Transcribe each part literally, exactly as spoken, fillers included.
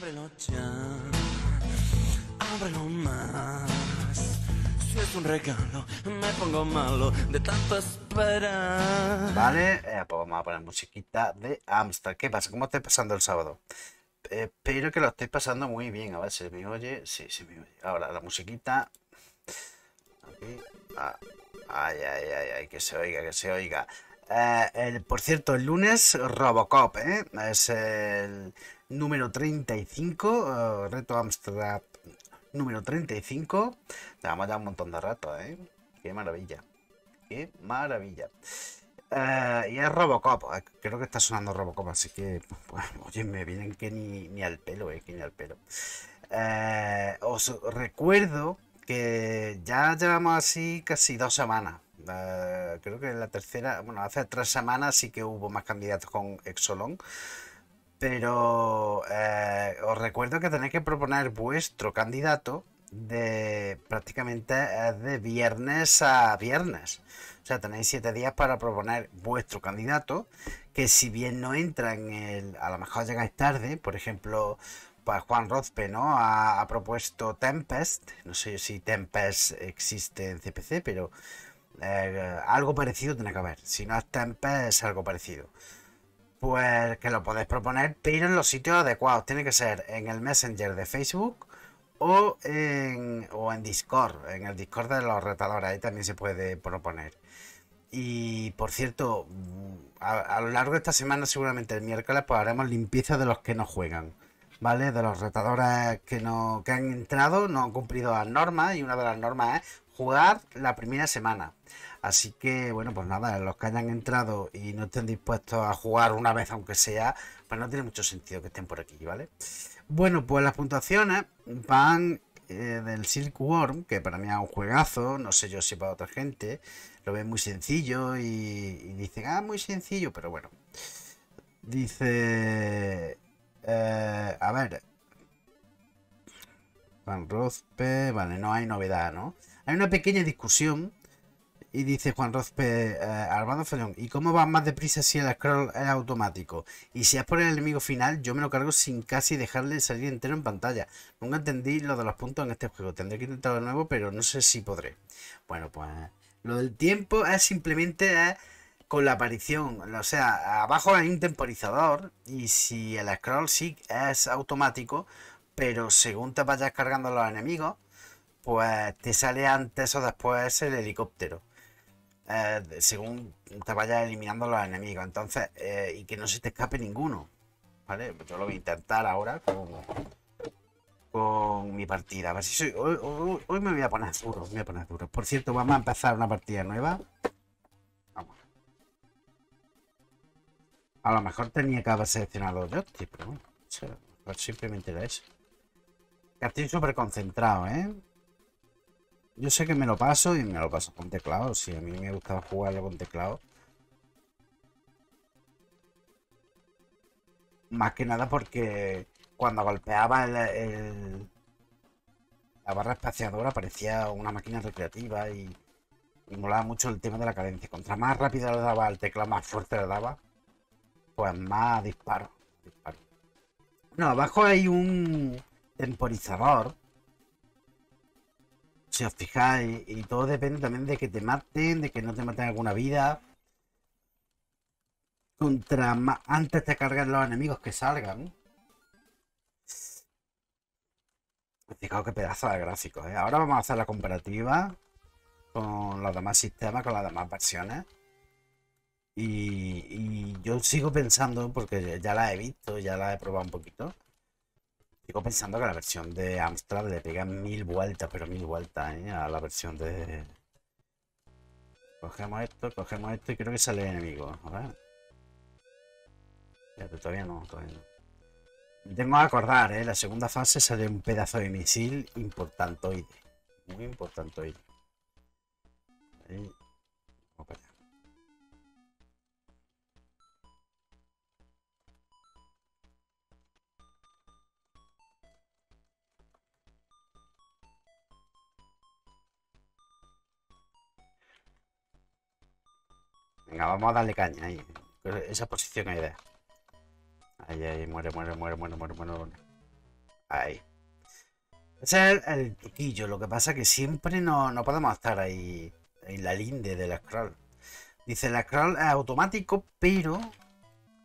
Ábrelo ya, ábrelo más. Si es un regalo, me pongo malo de tanto esperar. Vale, eh, pues vamos a poner musiquita de Amstrad. ¿Qué pasa? ¿Cómo estoy pasando el sábado? Eh, espero que lo estoy pasando muy bien. A ver si me oye. Sí, sí me oye. Ahora, la musiquita. Aquí. Ah. Ay, ay, ay, ay, que se oiga, que se oiga. Eh, el, por cierto, el lunes Robocop, ¿eh? Es el número treinta y cinco, uh, Reto Amstrad número treinta y cinco. Le vamos a dar un montón de rato, ¿eh? Qué maravilla, qué maravilla. Eh, y es Robocop, creo que está sonando Robocop, así que, pues, oye, me vienen que ni, ni al pelo, ¿eh? Que ni al pelo. Eh, os recuerdo que ya llevamos así casi dos semanas. Uh, creo que en la tercera, bueno, hace tres semanas sí que hubo más candidatos con Exolon, pero eh, os recuerdo que tenéis que proponer vuestro candidato de prácticamente de viernes a viernes. O sea, tenéis siete días para proponer vuestro candidato, que si bien no entra en el, a lo mejor llegáis tarde, por ejemplo, pues Juan Rospe, ¿no? Ha, ha propuesto Tempest, no sé si Tempest existe en C P C, pero Eh, algo parecido tiene que haber. Si no es Tempest, es algo parecido. Pues que lo podéis proponer, pero en los sitios adecuados. Tiene que ser en el Messenger de Facebook o en, o en Discord, en el Discord de los retadores. Ahí también se puede proponer. Y por cierto, a, a lo largo de esta semana, seguramente el miércoles, pues haremos limpieza de los que no juegan, ¿vale? De los retadores que, no, que han entrado, no han cumplido las normas. Y una de las normas es jugar la primera semana. Así que, bueno, pues nada, los que hayan entrado y no estén dispuestos a jugar una vez, aunque sea, pues no tiene mucho sentido que estén por aquí, ¿vale? Bueno, pues las puntuaciones van eh, del Silkworm, que para mí es un juegazo, no sé yo si para otra gente lo ven muy sencillo y, y dicen, ah, muy sencillo, pero bueno. Dice, eh, a ver, Van Rofpe, vale, no hay novedad, ¿no? Hay una pequeña discusión y dice Juan Rospe, eh, Armando Felón, ¿y cómo vas más deprisa si el scroll es automático? Y si es por el enemigo final, yo me lo cargo sin casi dejarle salir entero en pantalla. Nunca entendí lo de los puntos en este juego. Tendré que intentarlo de nuevo, pero no sé si podré. Bueno, pues lo del tiempo es simplemente eh, con la aparición. O sea, abajo hay un temporizador y si el scroll sí es automático, pero según te vayas cargando los enemigos, pues te sale antes o después el helicóptero, eh, según te vayas eliminando los enemigos. Entonces, eh, y que no se te escape ninguno, ¿vale? Yo lo voy a intentar ahora con, con mi partida. A ver si soy, hoy, hoy, hoy me voy a poner duro, me voy a poner duro. Por cierto, vamos a empezar una partida nueva. Vamos. A lo mejor tenía que haber seleccionado yo, pero bueno, o sea, simplemente era eso. Que estoy súper concentrado, ¿eh? Yo sé que me lo paso y me lo paso con teclado. Sí, a mí me gustaba jugarlo con teclado. Más que nada porque cuando golpeaba el, el, la barra espaciadora parecía una máquina recreativa y, y molaba mucho el tema de la cadencia. Contra más rápido le daba al teclado, más fuerte le daba, pues más disparo, disparo. No, abajo hay un temporizador. Si os fijáis, y todo depende también de que te maten, de que no te maten alguna vida. Contra más antes te cargan los enemigos que salgan. Fijaos qué pedazo de gráficos, ¿eh? Ahora vamos a hacer la comparativa con los demás sistemas, con las demás versiones. Y, y yo sigo pensando, porque ya la he visto, ya la he probado un poquito. Sigo pensando que la versión de Amstrad le pega mil vueltas, pero mil vueltas, ¿eh? A la versión de... Cogemos esto, cogemos esto y creo que sale el enemigo. A ver. Pero todavía no, todavía no. Tengo que acordar, ¿eh? La segunda fase sale un pedazo de misil importantoide. Muy importantoide. Ahí. Vamos para allá. Venga, vamos a darle caña ahí. Esa posición ahí de. Ahí, ahí, muere, muere, muere, muere, muere, muere. Ahí. Ese es el truquillo, lo que pasa es que siempre no, no podemos estar ahí en la linde del scroll. Dice, el scroll es automático, pero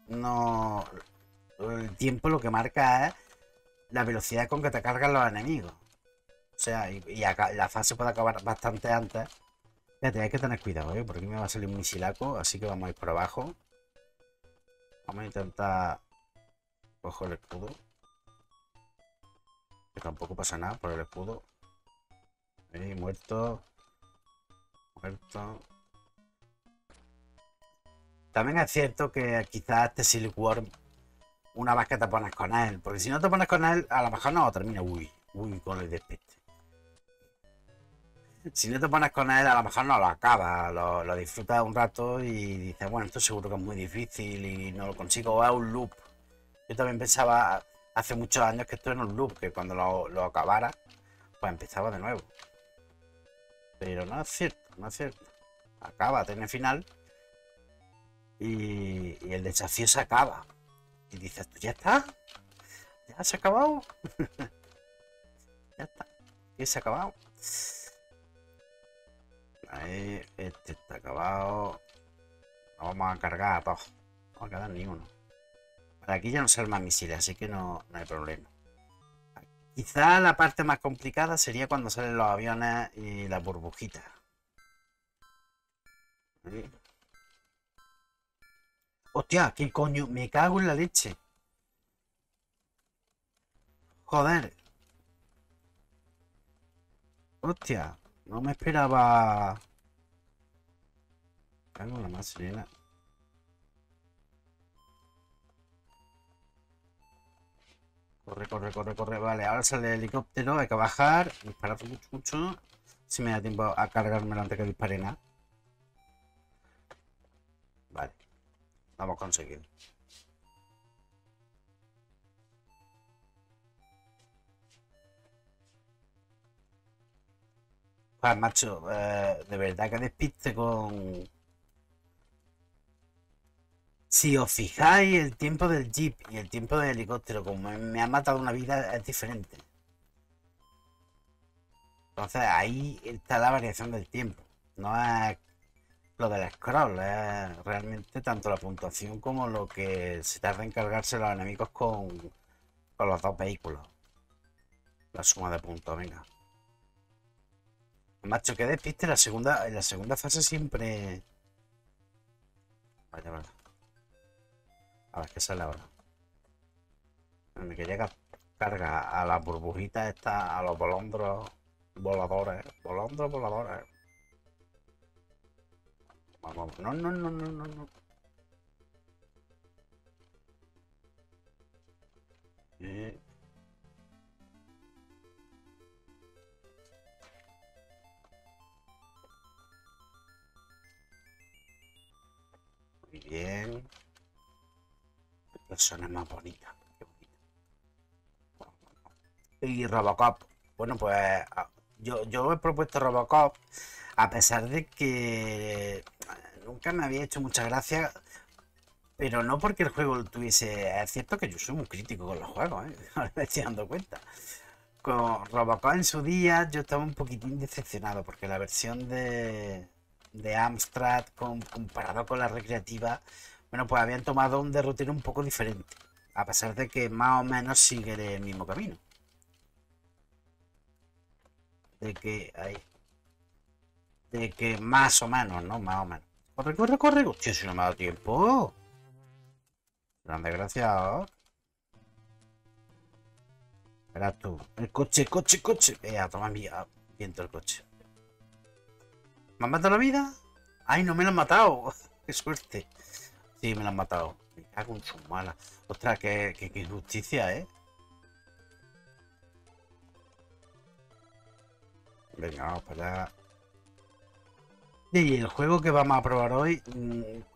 no, el tiempo lo que marca es la velocidad con que te cargan los enemigos. O sea, y, y acá, la fase puede acabar bastante antes. Fíjate, hay que tener cuidado, ¿eh? Porque me va a salir un misilaco, así que vamos a ir por abajo. Vamos a intentar... Cojo el escudo. Que tampoco pasa nada por el escudo. Eh, muerto. Muerto. También es cierto que quizás este Silkworm, una vez que te pones con él, porque si no te pones con él, a lo mejor no termina. Uy, uy, con el despiste. Si no te pones con él, a lo mejor no lo acabas, lo, lo disfrutas un rato y dices, bueno, esto seguro que es muy difícil y no lo consigo, o es un loop. Yo también pensaba hace muchos años que esto era un loop, que cuando lo, lo acabara, pues empezaba de nuevo. Pero no es cierto, no es cierto. Acaba, tiene final. Y, y el desafío se acaba. Y dices, ¿tú ya está? ¿Ya se ha acabado? Ya está. ¿Ya se ha acabado? Ahí, este está acabado. Lo vamos a cargar a todos. No va a quedar ni uno. Para aquí ya no se arman misiles, así que no, no hay problema. Quizá la parte más complicada sería cuando salen los aviones y las burbujitas. Ahí. Hostia, qué coño, me cago en la leche. Joder. Hostia, no me esperaba. Me cago en la más serena. Corre, corre, corre, corre. Vale, ahora sale el helicóptero, hay que bajar. Disparar mucho, mucho. Si me da tiempo a cargármelo antes que dispare nada. Vale. Vamos a conseguir. Pues macho, eh, de verdad que despiste con... Si os fijáis, el tiempo del jeep y el tiempo del helicóptero, como me ha matado una vida, es diferente. Entonces ahí está la variación del tiempo. No es... Lo del scroll es realmente tanto la puntuación como lo que se tarda en cargarse los enemigos con, con los dos vehículos. La suma de puntos, venga. Macho, que despiste, la segunda, en la segunda fase siempre... Vaya, vale. A ver qué sale ahora. Me quería cargar a las burbujitas estas, a los bolondros voladores. Bolondros voladores. Vamos, no, no, no, no, no, no. Eh. Muy bien. Qué persona más bonita. Qué bonita. Y Robocop. Bueno, pues yo, yo he propuesto Robocop. A pesar de que nunca me había hecho mucha gracia, pero no porque el juego tuviese... Es cierto que yo soy muy crítico con los juegos, ¿eh? Ahora me estoy dando cuenta. Con Robocop en su día yo estaba un poquitín decepcionado, porque la versión de, de Amstrad con, comparado con la recreativa, bueno, pues habían tomado un derrotero un poco diferente, a pesar de que más o menos sigue el mismo camino. De que... Ahí. De que más o menos, ¿no? Más o menos. Corre, corre, corre. Hostia, si no me ha dado tiempo. Gran desgraciado. Verás tú. El coche, coche, coche. Vea, toma mi viento el coche. ¿Me han matado la vida? ¡Ay, no me lo han matado! ¡Qué suerte! Sí, me lo han matado. Me cago en su mala. Ostras, qué, qué, qué injusticia, ¿eh? Venga, vamos para allá. Y el juego que vamos a probar hoy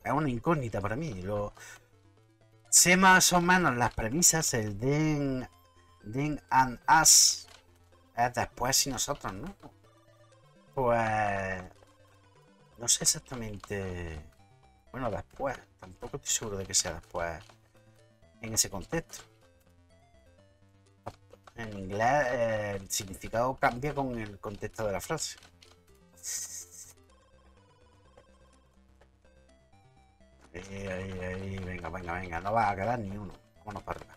es una incógnita para mí. Lo... Sé más o menos las premisas, el Den, Den and Us. Es después y nosotros, ¿no? Pues... No sé exactamente... Bueno, después. Tampoco estoy seguro de que sea después en ese contexto. En inglés eh, el significado cambia con el contexto de la frase. Ahí, ahí, ahí. Venga, venga, venga. No va a quedar ni uno. Vámonos para arriba.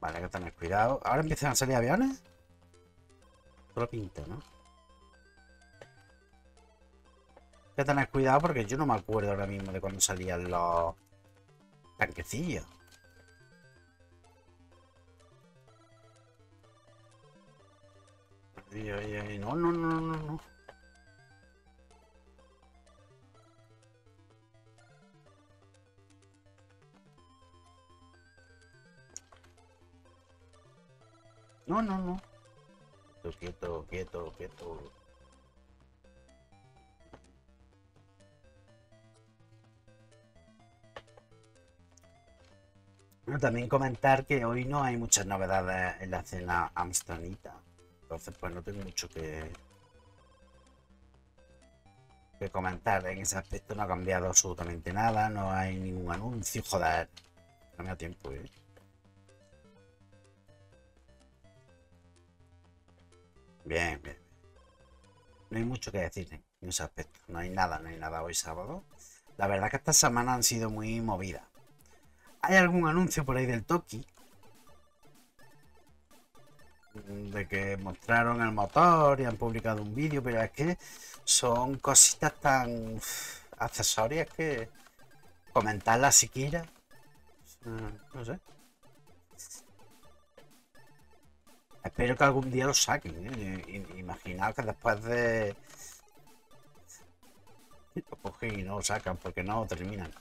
Vale, hay que tener cuidado. Ahora empiezan a salir aviones. Solo pinta, ¿no? Hay que tener cuidado porque yo no me acuerdo ahora mismo de cuando salían los tanquecillos. Ahí, ahí, ahí. No, no, no, no, no. No, no, no. Quieto, quieto, quieto. Bueno, también comentar que hoy no hay muchas novedades en la escena amstranita. Entonces, pues no tengo mucho que, que comentar. En ese aspecto no ha cambiado absolutamente nada. No hay ningún anuncio. Joder, no me da tiempo, ¿eh? Bien, bien. No hay mucho que decir en ese aspecto. No hay nada, no hay nada hoy sábado. La verdad que esta semana han sido muy movidas. ¿Hay algún anuncio por ahí del Toki? De que mostraron el motor y han publicado un vídeo, pero es que son cositas tan accesorias que comentarlas siquiera. No sé. Espero que algún día lo saquen, ¿eh? Imaginaos que después de... Lo cogen y no lo sacan porque no lo terminan.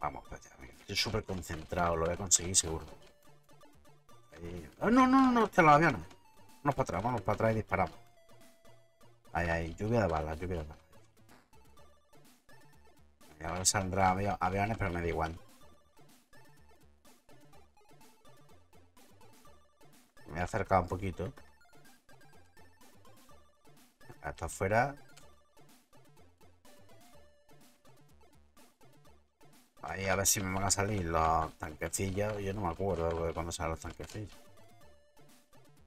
Vamos, espérate, estoy súper concentrado, lo voy a conseguir seguro. Ahí... Oh, no, no, no, están los aviones. Vamos para atrás, vamos para atrás y disparamos. Ahí, ahí, lluvia de balas, lluvia de balas. Ahora saldrá aviones, pero me da igual. Me he acercado un poquito. Hasta afuera. Ahí a ver si me van a salir los tanquecillos. Yo no me acuerdo de cuándo salen los tanquecillos.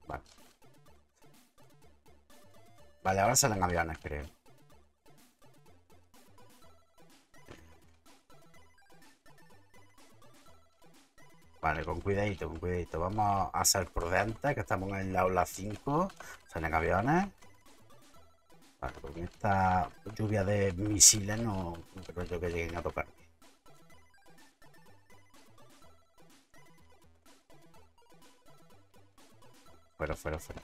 Vale. Vale, ahora salen aviones, creo. Vale, con cuidadito, con cuidadito. Vamos a ser prudentes, que estamos en la aula cinco. Salen aviones. Vale, con esta lluvia de misiles no, no creo yo que lleguen a tocarme. Fuera, fuera, fuera.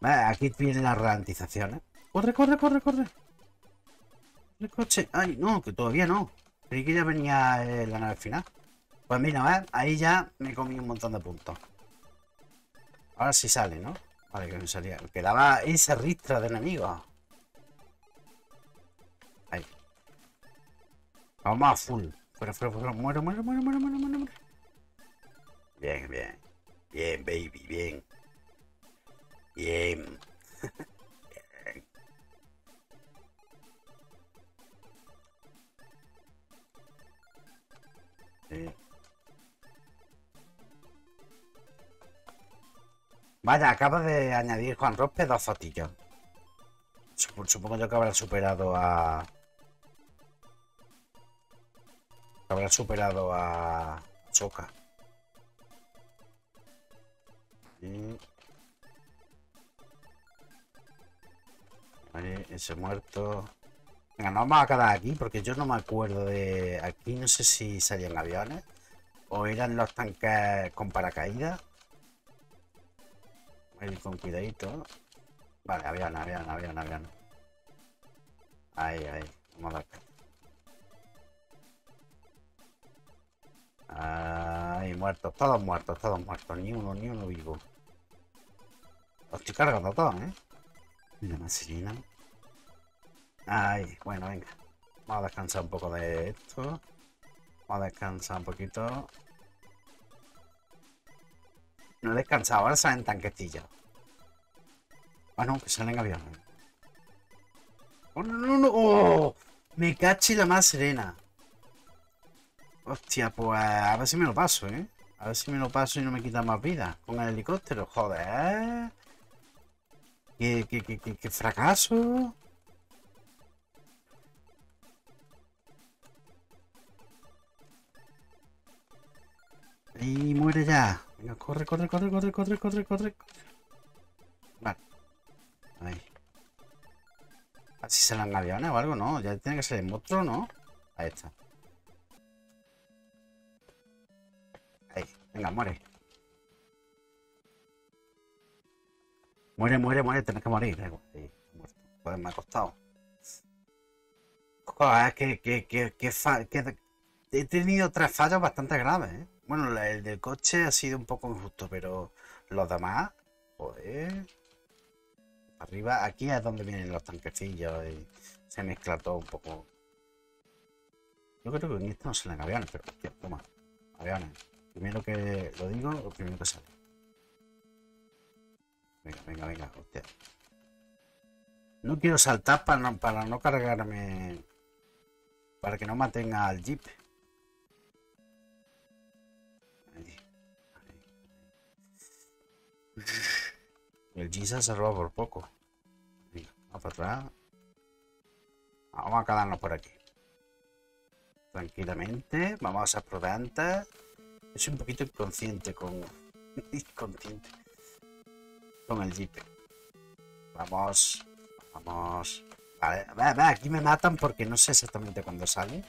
Vale, aquí vienen las ralentizaciones. ¿Eh? ¡Corre, corre, corre, corre! ¡El coche! ¡Ay, no! Que todavía no. Creí que ya venía eh, la nave final. Pues mira, ¿eh? Ahí ya me comí un montón de puntos. Ahora sí sale, ¿no? Vale, que no salía. Quedaba esa ristra de enemigos. Ahí. Vamos a full. Fuera, fuera, fuera. Muero, muero, muero, muero, muero, muero, muero. Bien, bien. Bien, baby, bien. Bien. Vaya, acaba de añadir Juan Rospe dos fotillos. Supongo yo que habrá superado a... Habrá superado a... Choca. Y... Vale, ese muerto... Venga, no vamos a quedar aquí porque yo no me acuerdo de... Aquí no sé si salían aviones o eran los tanques con paracaídas. Ahí con cuidadito. Vale, avión, avión, avión, avión. Ahí, ahí. Vamos a dar. Ahí, muertos, todos muertos, todos muertos. Ni uno, ni uno vivo. Los estoy cargando a todos, ¿eh? Mira, más se llenan. Ahí, bueno, venga. Vamos a descansar un poco de esto. Vamos a descansar un poquito. No he descansado, ahora salen tanquecillos. Ah, no, que salen aviones. ¡Oh, no, no, no! ¡Oh! Me caché la más serena. Hostia, pues a ver si me lo paso, ¿eh? A ver si me lo paso y no me quita más vida. Con el helicóptero, joder. ¡Qué, qué, qué, qué, qué fracaso! Y muere ya. Venga, corre, corre, corre, corre, corre, corre, corre. Vale. Ahí. Así salen aviones o algo, ¿no? Ya tiene que ser el monstruo, ¿no? Ahí está. Ahí. Venga, muere. Muere, muere, muere. Tienes que morir. Ahí, muerto. Pues me ha costado. Joder, que, que, que, que, fa... que... He tenido tres fallos bastante graves, ¿eh? Bueno, el del coche ha sido un poco injusto, pero los demás, joder. Arriba, aquí es donde vienen los tanquecillos y se mezcla todo un poco. Yo creo que en este no salen aviones, pero hostia, toma, aviones. Primero que lo digo, o primero que sale. Venga, venga, venga, hostia. No quiero saltar para no, para no cargarme, para que no maten al jeep. El G se ha salvado por poco. Venga, vamos para atrás. Vamos a quedarnos por aquí. Tranquilamente. Vamos a ser prudentes. Es un poquito inconsciente con... Inconsciente. Con el jeep. Vamos. Vamos. Vale, va, va. Aquí me matan porque no sé exactamente cuándo sale.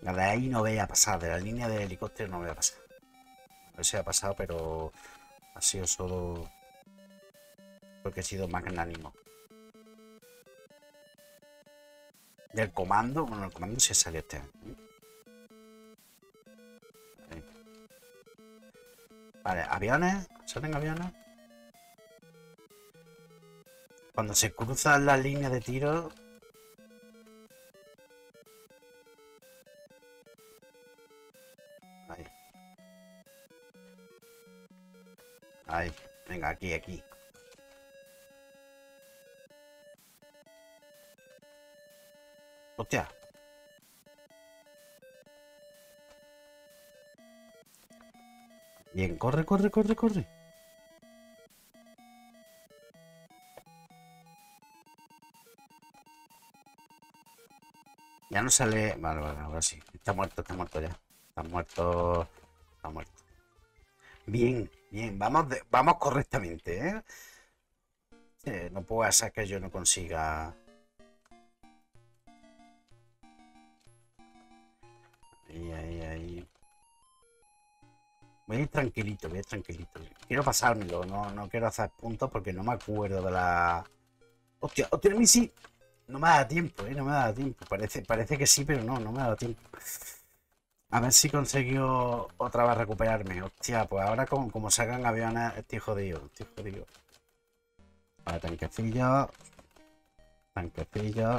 La de ahí no voy a pasar. De la línea del helicóptero no voy a pasar. A ver si ha pasado, pero... ha sido solo porque he sido magnánimo. Del comando, bueno, el comando sí salió este año. Vale. Vale, aviones, salen aviones. Cuando se cruzan las líneas de tiro. Ahí, venga, aquí, aquí. Hostia. Bien, corre, corre, corre, corre. Ya no sale... Vale, vale, ahora sí. Está muerto, está muerto ya. Está muerto... Está muerto. Bien, bien, vamos, de, vamos correctamente, ¿eh? Eh, no puedo hacer que yo no consiga. Ahí, ahí, ahí. Voy a ir tranquilito, voy a ir tranquilito. Quiero pasármelo, no, no quiero hacer puntos porque no me acuerdo de la... Hostia, hostia, mi sí. No me da tiempo, ¿eh? No me da tiempo. Parece, parece que sí, pero no, no me da tiempo. A ver si consiguió otra vez recuperarme. Hostia, pues ahora como, como sacan aviones, estoy jodido, estoy jodido. Vale, tanquecillo. Tanquecillo.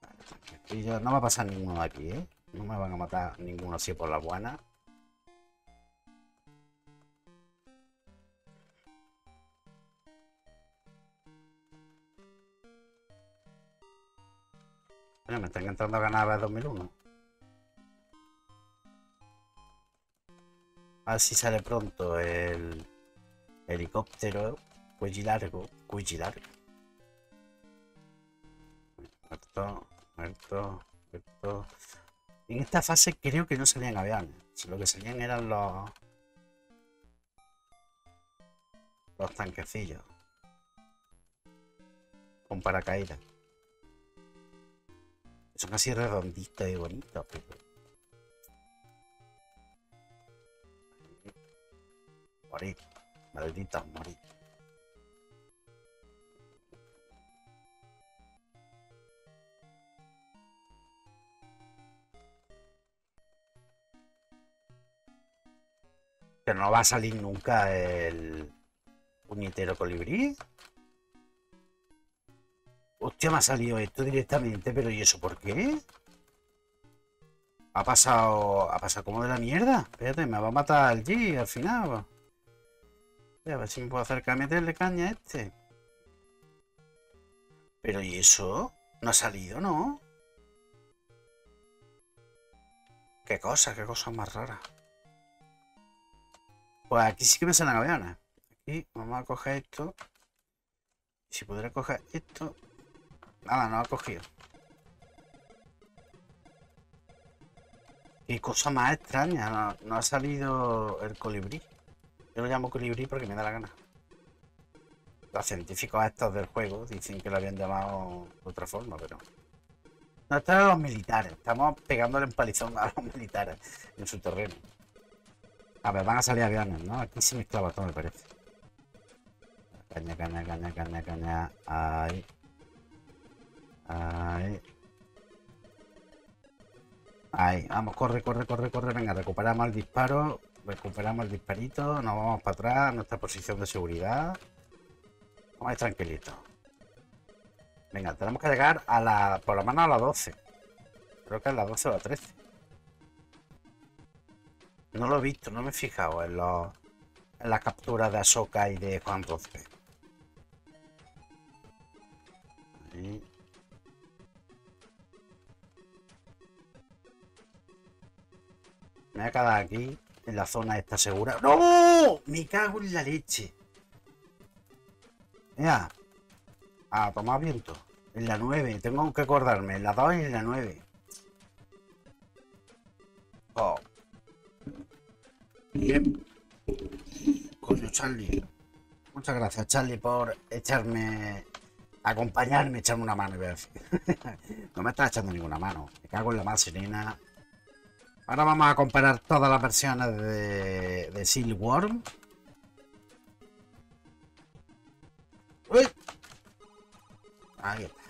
Vale, tanquecillo. No va a pasar ninguno de aquí, ¿eh? No me van a matar ninguno así por la buena. Me están entrando a ganar a dos mil uno. A ver si sale pronto el helicóptero. Cuello largo, cuello largo. Muerto, muerto, muerto. En esta fase creo que no salían aviones. Lo que salían eran los... los tanquecillos. Con paracaídas. Son así redonditos y bonitos, pero... Morir. Malditos, morir. Pero no va a salir nunca el... puñetero colibrí. Hostia, me ha salido esto directamente, pero ¿y eso por qué? Ha pasado... ha pasado como de la mierda. Espérate, me va a matar el G al final. Voy a ver si me puedo acercar a meterle caña a este. Pero ¿y eso? No ha salido, ¿no? Qué cosa, qué cosa más rara. Pues aquí sí que me salen aviones. Aquí vamos a coger esto. Si pudiera coger esto... Nada, no ha cogido. Qué cosa más extraña. No, no ha salido el colibrí. Yo lo llamo colibrí porque me da la gana. Los científicos estos del juego dicen que lo habían llamado de otra forma, pero... No están los militares. Estamos pegándole en palizón a los militares en su terreno. A ver, van a salir aviones, ¿no? Aquí se mezclaba todo, me parece. Caña, caña, caña, caña, caña. Ahí. Ahí. Ahí. Vamos, corre, corre, corre, corre. Venga, recuperamos el disparo. Recuperamos el disparito. Nos vamos para atrás a nuestra posición de seguridad. Vamos a ir tranquilitos. Venga, tenemos que llegar a la... Por lo menos a las doce. Creo que a las doce o a las trece. No lo he visto, no me he fijado en, los, en las capturas de Ahsoka y de Juan Rospe. Ahí. Me voy a quedar aquí, en la zona esta segura. ¡No! Me cago en la leche. Mira. A tomar viento. En la nueve, tengo que acordarme. En la dos y en la nueve. Oh. Bien. Coño, Charlie. Muchas gracias, Charlie, por echarme... Acompañarme, echarme una mano. No me estás echando ninguna mano. Me cago en la más serena. Ahora vamos a comparar todas las versiones de, de Silkworm. ¡Uy! Ahí está.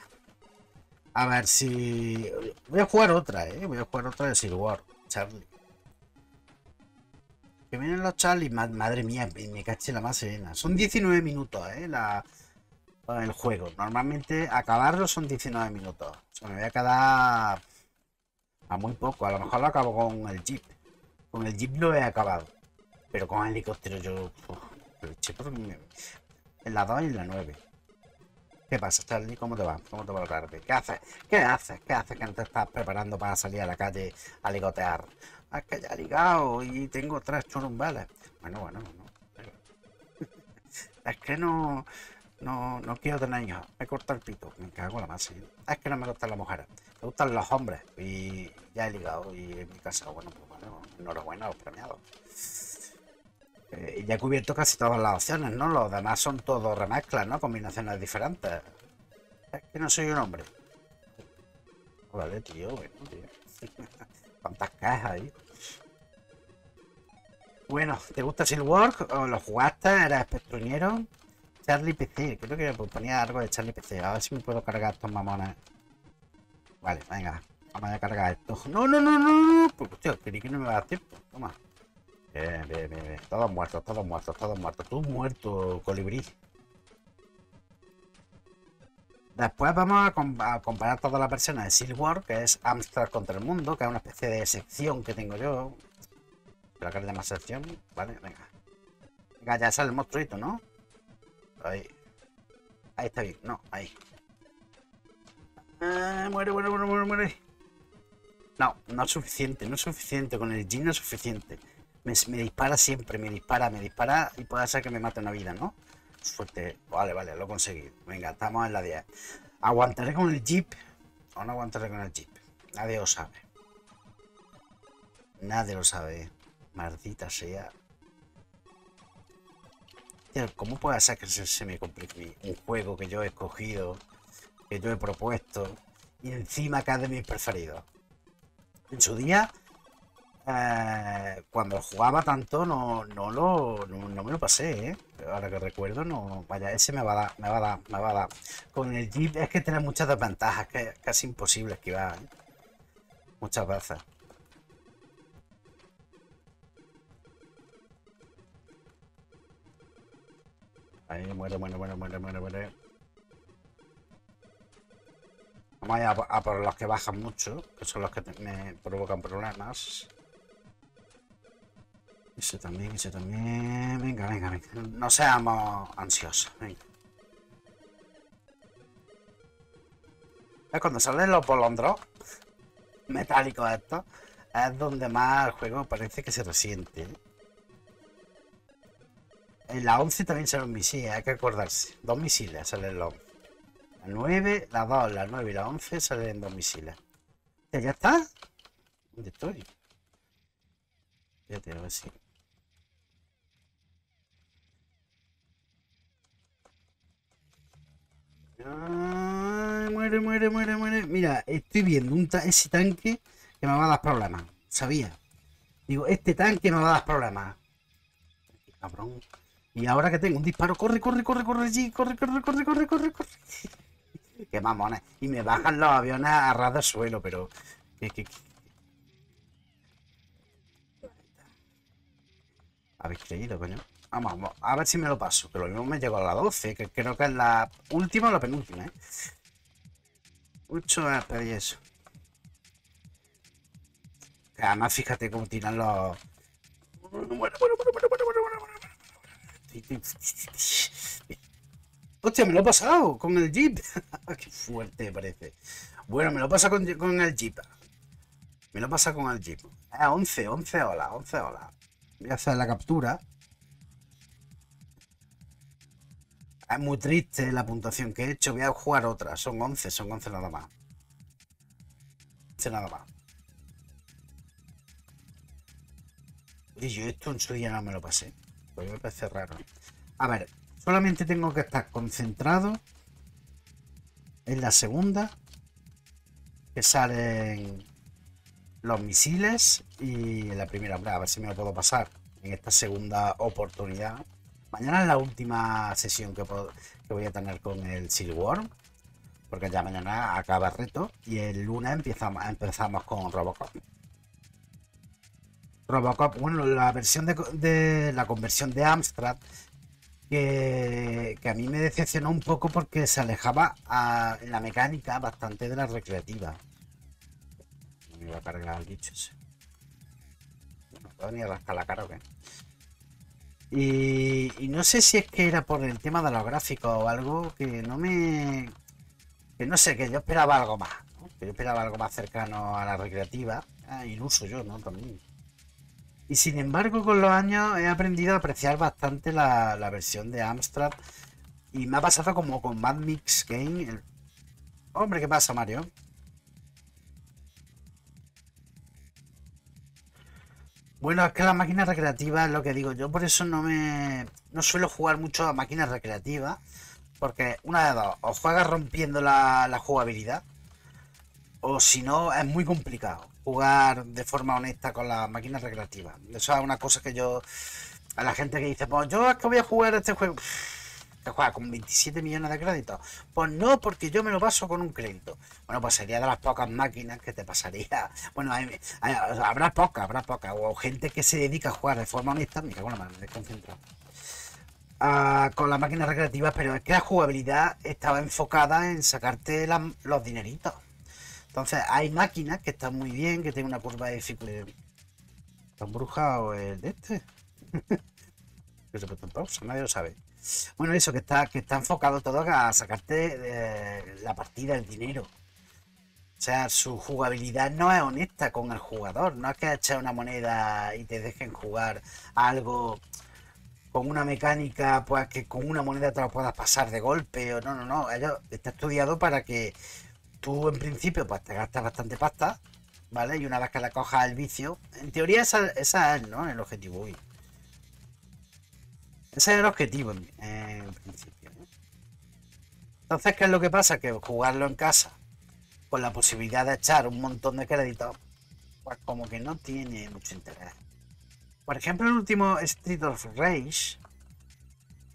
A ver si... Voy a jugar otra, ¿eh? Voy a jugar otra de Silkworm, Charlie. Que vienen los Charlie, madre mía, me caché la más serena. Son diecinueve minutos, ¿eh? La, el juego. Normalmente acabarlo son diecinueve minutos. O sea, me voy a quedar a muy poco. A lo mejor lo acabo con el jeep. Con el jeep lo he acabado. Pero con el helicóptero yo... En la dos y en la nueve. ¿Qué pasa, Charlie? ¿Cómo te va? ¿Cómo te va la tarde? ¿Qué haces? ¿Qué haces? ¿Qué haces que no te estás preparando para salir a la calle a ligotear? Es que ya he ligado y tengo tres churumbales. Bueno, bueno, no. Es que no, no, no quiero tener hijos. Me corta el pito. Me cago en la masa. Es que no me gustan las mujeres. Me gustan los hombres. Y ya he ligado y en mi casa, bueno, pues bueno, enhorabuena a los premiados. Eh, ya he cubierto casi todas las opciones, ¿no? Los demás son todos remezclas, ¿no? Combinaciones diferentes. Es que no soy un hombre. Vale, tío, bueno, tío. ¿Cuántas cajas ahí? Bueno, ¿te gusta Silkworm? ¿Lo jugaste? ¿Eres espectruniero? Charlie P C. Creo que me ponía algo de Charlie P C. A ver si me puedo cargar estos mamones. Vale, venga. Vamos a cargar estos. ¡No, no, no, no! Pues, hostia, creí que no me va a dar tiempo. Toma. Bien, bien, bien, bien. Todos muertos, todos muertos, todos muertos. Tú muerto, colibrí. Después vamos a, comp a comparar todas las versiones de Silkworm, que es Amstrad contra el mundo, que es una especie de sección que tengo yo. Creo que le llamo sección. Vale, venga. Venga, ya sale el monstruito, ¿no? Ahí. Ahí está bien. No, ahí. Eh, muere, muere, muere, muere, muere. No, no es suficiente, no es suficiente. Con el jean no es suficiente. Me, me dispara siempre, me dispara, me dispara y puede ser que me mate una vida, ¿no? Suerte. Vale, vale, lo he conseguido. Venga, estamos en la diez. ¿Aguantaré con el jeep o no aguantaré con el jeep? Nadie lo sabe. Nadie lo sabe. Maldita sea. ¿Cómo puede ser que se, se me complique un juego que yo he escogido, que yo he propuesto y encima que es de mis preferidos? En su día... Eh, cuando jugaba tanto no, no lo no, no me lo pasé, ¿eh? Pero ahora que recuerdo no, vaya, ese me va a dar, me va a dar, me va a dar. Con el jeep es que tiene muchas desventajas que es casi imposible esquivar, ¿eh? Muchas veces. Ahí muere, muere, muere, muere, muere, muere. Vamos a ir a, a por los que bajan mucho, que son los que te, me provocan problemas. Ese también, ese también. Venga, venga, venga. No seamos ansiosos. Venga. Es cuando salen los bolondros metálicos estos, es donde más el juego parece que se resiente. En la once también salen misiles, hay que acordarse. Dos misiles salen los once. La nueve, la dos, la nueve y la once salen dos misiles. ¿Ya está? ¿Dónde estoy? Fíjate, a ver si... Ah, muere, muere, muere, muere. Mira, estoy viendo un ta ese tanque que me va a dar problemas. Sabía. Digo, este tanque me va a dar problemas. Cabrón. Y ahora que tengo un disparo, corre, corre, corre, corre, sí, corre, corre, corre, corre, corre, corre. Qué mamones. Y me bajan los aviones a ras del suelo, pero... ¿Qué, qué, qué? Habéis creído, coño. Vamos, vamos, a ver si me lo paso. Pero lo mismo me llegó a la doce, que creo que es la última o la penúltima, ¿eh? Mucho más pedí eso. Que además, fíjate cómo tiran los... Hostia, me lo he pasado con el jeep. Qué fuerte parece. Bueno, me lo pasa con, con el jeep. Me lo pasa con el jeep. Ah, once, once olas, once olas. Voy a hacer la captura. Es muy triste la puntuación que he hecho. Voy a jugar otra. Son once, son once nada más. once nada más. Y yo esto en su día no me lo pasé. Pues me parece raro. A ver, solamente tengo que estar concentrado en la segunda. Que salen los misiles. Y en la primera, a ver si me lo puedo pasar en esta segunda oportunidad. Mañana es la última sesión que, puedo, que voy a tener con el Silkworm, porque ya mañana acaba el reto y el lunes empezamos, empezamos con Robocop. Robocop, bueno, la versión de, de la conversión de Amstrad, que, que a mí me decepcionó un poco porque se alejaba a, en la mecánica bastante de la recreativa. No me iba a cargar el bicho ese. No puedo ni arrastrar la cara o qué. Y, y no sé si es que era por el tema de los gráficos o algo que no me... Que no sé, que yo esperaba algo más, ¿no? Que yo esperaba algo más cercano a la recreativa. Ah, iluso yo, ¿no? También. Y sin embargo, con los años he aprendido a apreciar bastante la, la versión de Amstrad. Y me ha pasado como con Mad Mix Game. El... Hombre, ¿qué pasa, Mario? Bueno, es que las máquinas recreativas es lo que digo. Yo por eso no me no suelo jugar mucho a máquinas recreativas. Porque una de dos, o juegas rompiendo la, la jugabilidad, o si no, es muy complicado jugar de forma honesta con las máquinas recreativas. Eso es una cosa que yo... A la gente que dice, pues yo es que voy a jugar este juego... Que juega con veintisiete millones de créditos. Pues no, porque yo me lo paso con un crédito. Bueno, pues sería de las pocas máquinas que te pasaría. Bueno, hay, hay, habrá pocas, habrá pocas. O gente que se dedica a jugar de forma honesta. Mira, bueno, me he desconcentrado. Ah, con las máquinas recreativas, pero es que la jugabilidad estaba enfocada en sacarte la, los dineritos. Entonces, hay máquinas que están muy bien, que tienen una curva de dificultad. ¿Está embrujado el de este? Que se puso en pausa, nadie lo sabe. Bueno, eso, que está, que está enfocado todo a sacarte eh, la partida, el dinero. O sea, su jugabilidad no es honesta con el jugador. No es que eches una moneda y te dejen jugar algo con una mecánica, pues que con una moneda te lo puedas pasar de golpe. O no, no, no. Ellos, está estudiado para que tú, en principio, pues te gastas bastante pasta, ¿vale? Y una vez que la cojas al vicio, en teoría esa, esa es, ¿no?, el objetivo. Uy. Ese es el objetivo en, eh, en principio, ¿eh? Entonces, ¿qué es lo que pasa? Que jugarlo en casa, con la posibilidad de echar un montón de créditos, pues como que no tiene mucho interés. Por ejemplo, el último Street of Rage,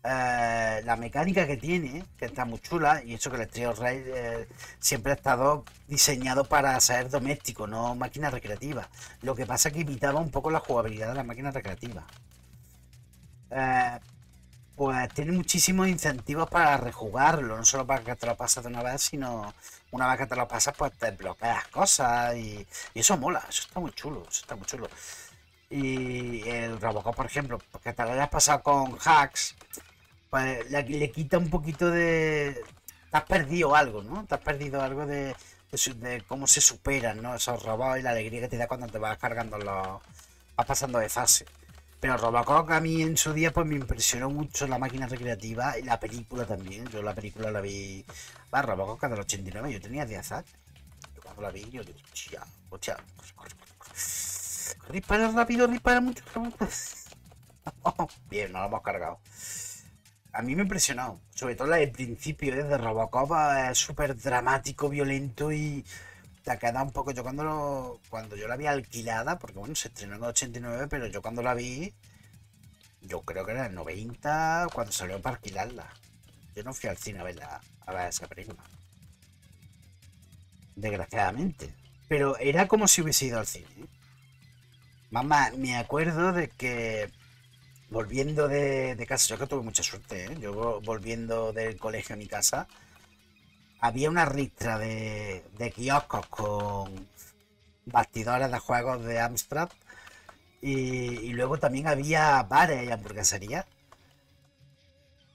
eh, la mecánica que tiene, que está muy chula, y eso que el Street of Rage eh, siempre ha estado diseñado para ser doméstico, no máquina recreativa. Lo que pasa es que imitaba un poco la jugabilidad de las máquinas recreativas. Eh, pues tiene muchísimos incentivos para rejugarlo, no solo para que te lo pases de una vez, sino una vez que te lo pasas, pues te bloqueas cosas y, y eso mola, eso está muy chulo, eso está muy chulo. y el Robocop, por ejemplo, porque te lo hayas pasado con hacks, pues le, le quita un poquito de... Te has perdido algo, ¿no? Te has perdido algo de, de, de cómo se superan, ¿no? Esos robots y la alegría que te da cuando te vas cargando los... vas pasando de fase. Pero Robocop a mí en su día pues me impresionó mucho la máquina recreativa y la película también. Yo la película la vi... Va, Robocop del ochenta y nueve, yo tenía diez años. Yo cuando la vi yo digo, hostia, hostia, corre, corre, corre, corre. Dispara rápido, dispara mucho. Oh, bien, nos lo hemos cargado. A mí me impresionó, sobre todo la del principio, desde ¿eh? Robocop es súper dramático, violento y... Te queda un poco, yo cuando lo, cuando yo la vi alquilada, porque bueno, se estrenó en el ochenta y nueve, pero yo cuando la vi, yo creo que era en el noventa, cuando salió para alquilarla. Yo no fui al cine a verla, a ver esa película. Desgraciadamente. Pero era como si hubiese ido al cine. Mamá, me acuerdo de que volviendo de, de casa, yo que tuve mucha suerte, ¿eh? Yo volviendo del colegio a mi casa, había una ristra de, de kioscos con bastidores de juegos de Amstrad y, y luego también había bares y hamburgueserías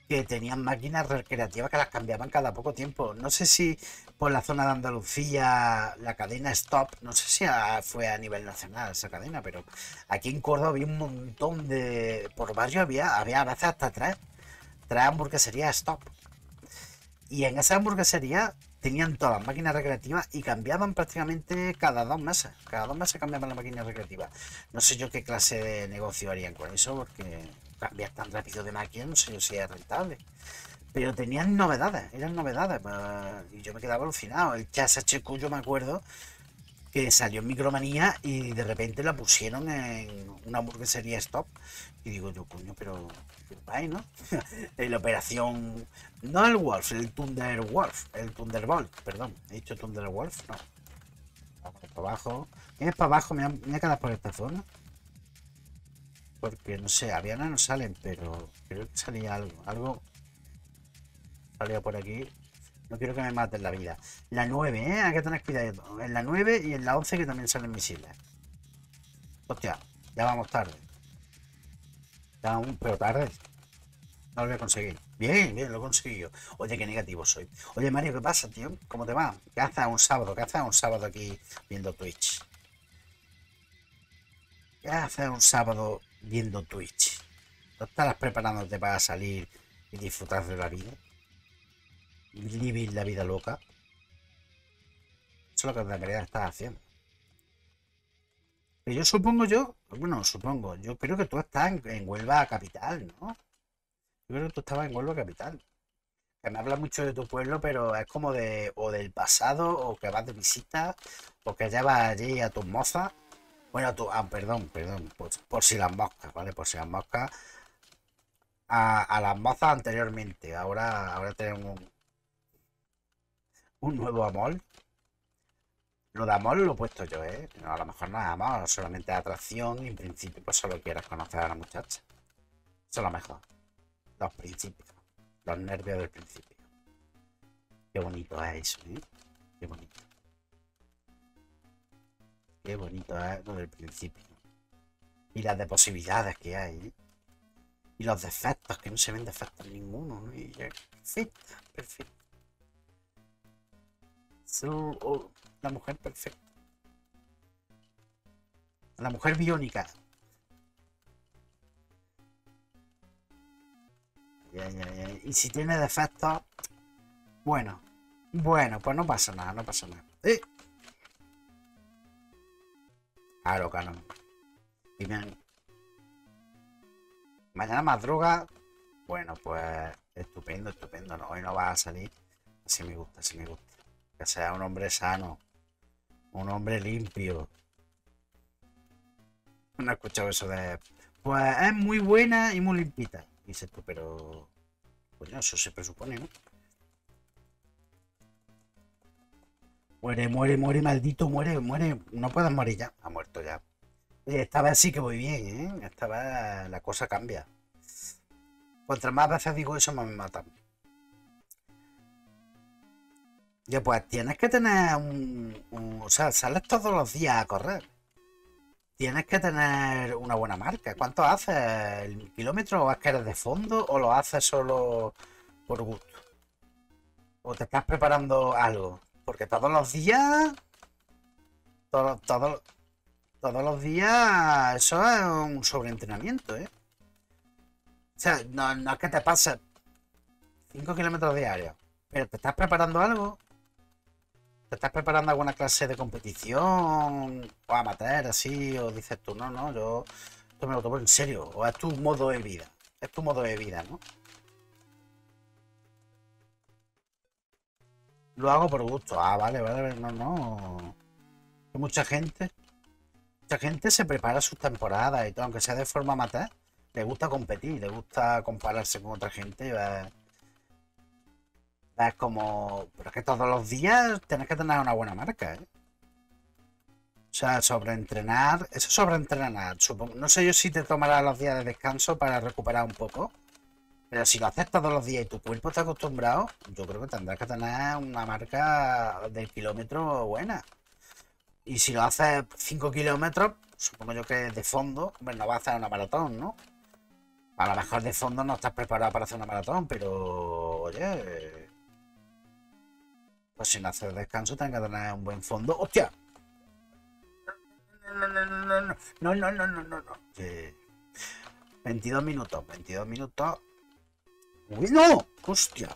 que tenían máquinas recreativas que las cambiaban cada poco tiempo. No sé si por la zona de Andalucía la cadena Stop, no sé si a, fue a nivel nacional esa cadena, pero aquí en Córdoba había un montón de... Por barrio había, había a veces hasta tres, tres hamburgueserías Stop. Y en esa hamburguesería tenían todas las máquinas recreativas y cambiaban prácticamente cada dos meses. Cada dos meses cambiaban las máquinas recreativas. No sé yo qué clase de negocio harían con eso, porque cambiar tan rápido de máquina, no sé yo si es rentable. Pero tenían novedades, eran novedades. Y yo me quedaba alucinado. El Chas H Q yo me acuerdo que salió en Micromanía y de repente la pusieron en una hamburguesería Stop. Y digo yo, coño, pero... Ahí, ¿no? La operación, no el Wolf, el Thunderwolf, el Thunderbolt, perdón, he dicho Thunderwolf, no. Vamos para abajo, es para abajo, me voy a quedar por esta zona. Porque no sé, avianas no salen, pero creo que salía algo, algo salía por aquí. No quiero que me maten la vida. La nueve, ¿eh? Hay que tener cuidado. En la nueve y en la once que también salen misiles. Hostia, ya vamos tarde. Down, pero tarde. No lo voy a conseguir. Bien, bien, lo he conseguido. Oye, qué negativo soy. Oye, Mario, ¿qué pasa, tío? ¿Cómo te va? ¿Qué haces un sábado? ¿Qué haces un sábado aquí viendo Twitch? ¿Qué haces un sábado viendo Twitch? ¿No estarás preparándote para salir y disfrutar de la vida? Vivir la vida loca. Eso es lo que en realidad estás haciendo. Pero yo supongo yo, bueno, supongo, yo creo que tú estás en, en Huelva Capital, ¿no? Yo creo que tú estabas en Huelva Capital. Que me habla mucho de tu pueblo, pero es como de, o del pasado, o que vas de visita, o que ya vas allí a tus mozas. Bueno, a tu, ah, perdón, perdón, por, por si las moscas, ¿vale? Por si las moscas. A, a las mozas anteriormente, ahora, ahora tenemos un, un nuevo amor. Lo de amor lo he puesto yo, ¿eh? No, a lo mejor no es amor, solamente atracción y en principio pues solo quieras conocer a la muchacha. Eso es lo mejor. Los principios. Los nervios del principio. Qué bonito es eso, ¿eh? Qué bonito. Qué bonito es lo del principio. Y las de posibilidades que hay, ¿eh? Y los defectos, que no se ven defectos ninguno, ¿no? Y ya, perfecto, perfecto. So, oh. La mujer perfecta. La mujer biónica. Ya, ya, ya. Y si tiene defectos... Bueno. Bueno, pues no pasa nada, no pasa nada. ¡Eh! Ah, loca, no. Y bien. Mañana madruga. Bueno, pues... Estupendo, estupendo. No, hoy no va a salir. Así me gusta, así me gusta. Que sea un hombre sano. Un hombre limpio. No he escuchado eso de... Pues es muy buena y muy limpita. Dices tú, pero... Bueno, eso se presupone, ¿no? Muere, muere, muere, maldito, muere, muere. No puedes morir ya. Ha muerto ya. Esta vez sí que voy bien, ¿eh? Esta vez la cosa cambia. Cuantas más veces digo eso, más me matan. Ya pues tienes que tener un, un... O sea, sales todos los días a correr. Tienes que tener una buena marca. ¿Cuánto haces? ¿El kilómetro? ¿O es que eres de fondo? ¿O lo haces solo por gusto? ¿O te estás preparando algo? Porque todos los días... Todo, todo, todos los días... Eso es un sobreentrenamiento, ¿eh? O sea, no, no es que te pases cinco kilómetros diarios. Pero te estás preparando algo. ¿Te estás preparando alguna clase de competición o amateur, así? ¿O dices tú, no, no, yo esto me lo tomo en serio? ¿O es tu modo de vida? Es tu modo de vida, ¿no? Lo hago por gusto. Ah, vale, vale, no, no. Mucha gente, mucha gente se prepara sus temporadas y todo, aunque sea de forma amateur, le gusta competir, le gusta compararse con otra gente y va... Es como... Pero es que todos los días tenés que tener una buena marca, ¿eh? O sea, sobreentrenar... Eso es sobreentrenar, supongo. No sé yo si te tomarás los días de descanso para recuperar un poco. Pero si lo haces todos los días y tu cuerpo está acostumbrado, yo creo que tendrás que tener una marca del kilómetro buena. Y si lo haces cinco kilómetros, supongo yo que de fondo... Hombre, no vas a hacer una maratón, ¿no? A lo mejor de fondo no estás preparado para hacer una maratón, pero... Oye... Pues sin hacer descanso tengo que tener un buen fondo. ¡Hostia! No, no, no, no, no, no, no, no, no, no. Sí. veintidós minutos, veintidós minutos. ¡Uy, no! ¡Hostia!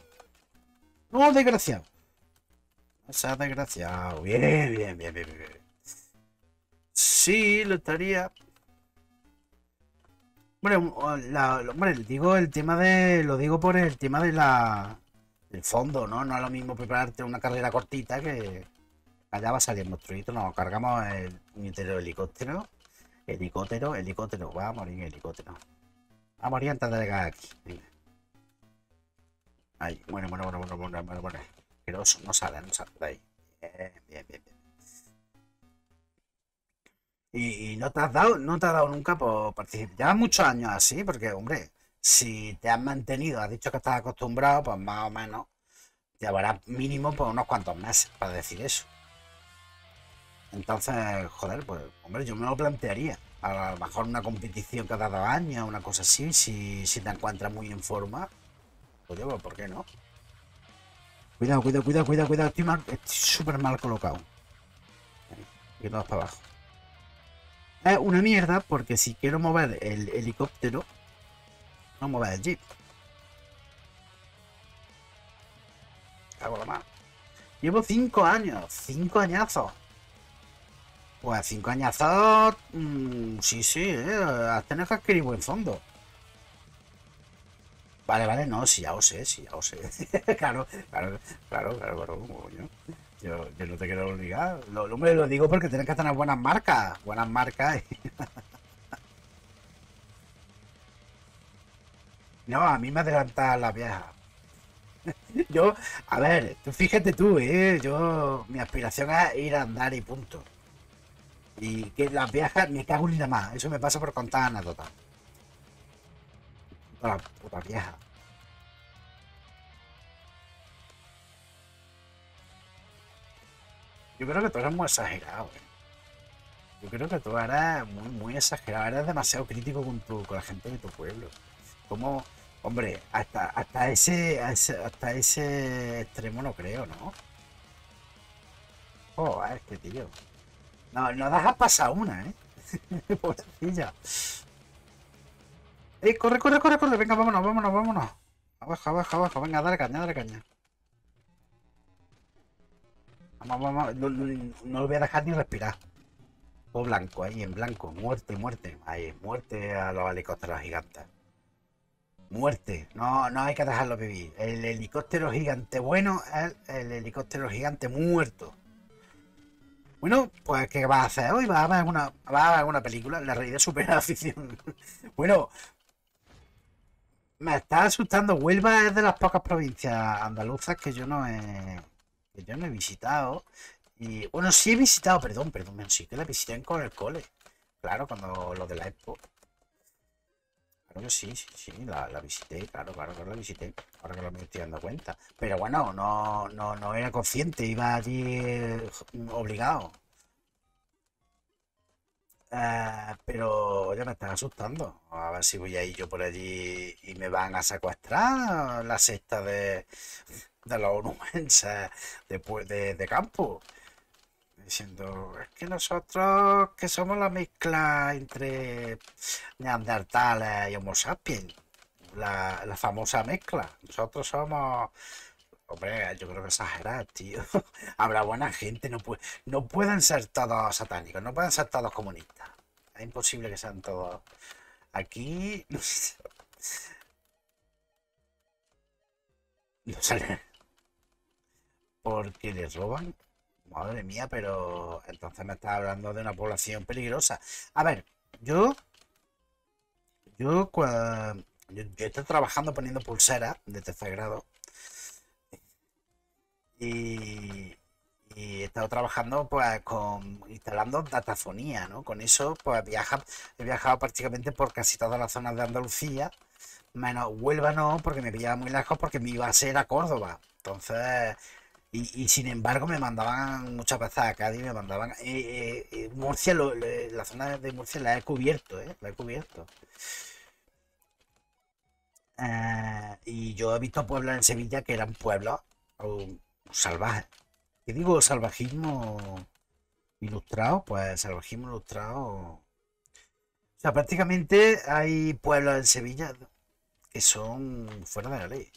¡No, desgraciado! O sea, desgraciado. Bien, bien, bien, bien, bien. Sí, lo estaría... Hombre, la, hombre, digo el tema de... Lo digo por el tema de la... El fondo, ¿no? No es lo mismo prepararte una carrera cortita que allá va a salir monstruito. Nos cargamos el puñetero helicóptero. Helicóptero, helicóptero. Va a morir helicóptero. Va a morir antes de llegar aquí. Venga. Ahí. Bueno, bueno, bueno, bueno, bueno, bueno, bueno. Pero eso no sale, no sale de ahí. Bien, bien, bien, bien. Y, y no te has dado, no te has dado nunca por participar. Llevas muchos años así, porque, hombre. Si te has mantenido, has dicho que estás acostumbrado, pues más o menos llevarás mínimo por unos cuantos meses para decir eso. Entonces, joder, pues, hombre, yo me lo plantearía. A lo mejor una competición cada dos años, una cosa así, si, si te encuentras muy en forma, pues yo, ¿por qué no? Cuidado, cuidado, cuidado, cuidado, cuidado, estoy mal, estoy súper mal colocado. Y todos para abajo. Es una mierda porque si quiero mover el helicóptero, no muevas el jeep. Cago la mano. Llevo cinco años. cinco añazos. Pues cinco añazos. Mmm, sí, sí, eh. Has tenido que adquirir buen fondo. Vale, vale, no, si sí, ya os sé, si sí, ya os sé. claro, claro, claro, claro, claro. Yo, yo, yo no te quiero obligar. Lo, lo, me lo digo porque tienes que tener buenas marcas. Buenas marcas. No, a mí me adelantan las viejas. Yo, a ver, tú fíjate tú, ¿eh? Yo, mi aspiración es ir a andar y punto. Y que las viejas me cago ni nada más. Eso me pasa por contar anécdotas. Todas las putas viejas. Yo creo que tú eres muy exagerado, ¿eh? Yo creo que tú eres muy, muy exagerado. Eres demasiado crítico con, tu, con la gente de tu pueblo. Como, hombre, hasta, hasta ese hasta ese extremo no creo, ¿no? Oh, a este tío. No, no dejas pasar una, ¿eh? Pobrecilla. Eh, corre, corre, corre, corre. Venga, vámonos, vámonos, vámonos. Abajo, abajo, abajo. Venga, dale caña, dale caña. Vamos, vamos. No, no, no lo voy a dejar ni respirar. Todo blanco, ahí, en blanco. Muerte, muerte. Ahí, muerte a los helicópteros gigantes. Muerte, no, no hay que dejarlo vivir. El helicóptero gigante bueno es el helicóptero gigante muerto. Bueno, pues ¿qué vas a hacer hoy? ¿Vas a ver alguna, vas a ver alguna película? La realidad supera la ficción. Bueno, me está asustando. Huelva es de las pocas provincias andaluzas que yo no he, que yo no he visitado. Y bueno, sí he visitado, perdón, perdón, sí que la visité con el cole. Claro, cuando lo de la expo. Sí, sí, sí, la, la visité, claro, claro, claro, la visité, ahora que lo me estoy dando cuenta. Pero bueno, no, no, no era consciente, iba allí obligado. Uh, pero ya me están asustando. A ver si voy a ir yo por allí y me van a secuestrar la cesta de, de los onubenses de, de, de campo. Diciendo, es que nosotros que somos la mezcla entre neandertales y homo sapiens. La, la famosa mezcla. Nosotros somos... Hombre, yo creo que exagerar, tío. Habrá buena gente, no, puede, no pueden ser todos satánicos, no pueden ser todos comunistas. Es imposible que sean todos. Aquí... No sé. No sale. Porque les roban. Madre mía, pero... Entonces me estás hablando de una población peligrosa. A ver, yo... Yo, cuando... yo, yo estoy trabajando poniendo pulseras de tercer grado. Y, y he estado trabajando pues con instalando datafonía, ¿no? Con eso pues viaja, he viajado prácticamente por casi todas las zonas de Andalucía, menos Huelva no, porque me pillaba muy lejos porque mi base era Córdoba. Entonces, y, y sin embargo me mandaban muchas veces a Cádiz, me mandaban eh, eh, Murcia, lo, lo, la zona de Murcia la he cubierto, ¿eh? La he cubierto. Eh, y yo he visto pueblos en Sevilla que eran pueblos um, salvaje. ¿Qué digo? Salvajismo ilustrado. Pues salvajismo ilustrado. O sea, prácticamente hay pueblos en Sevilla que son fuera de la ley.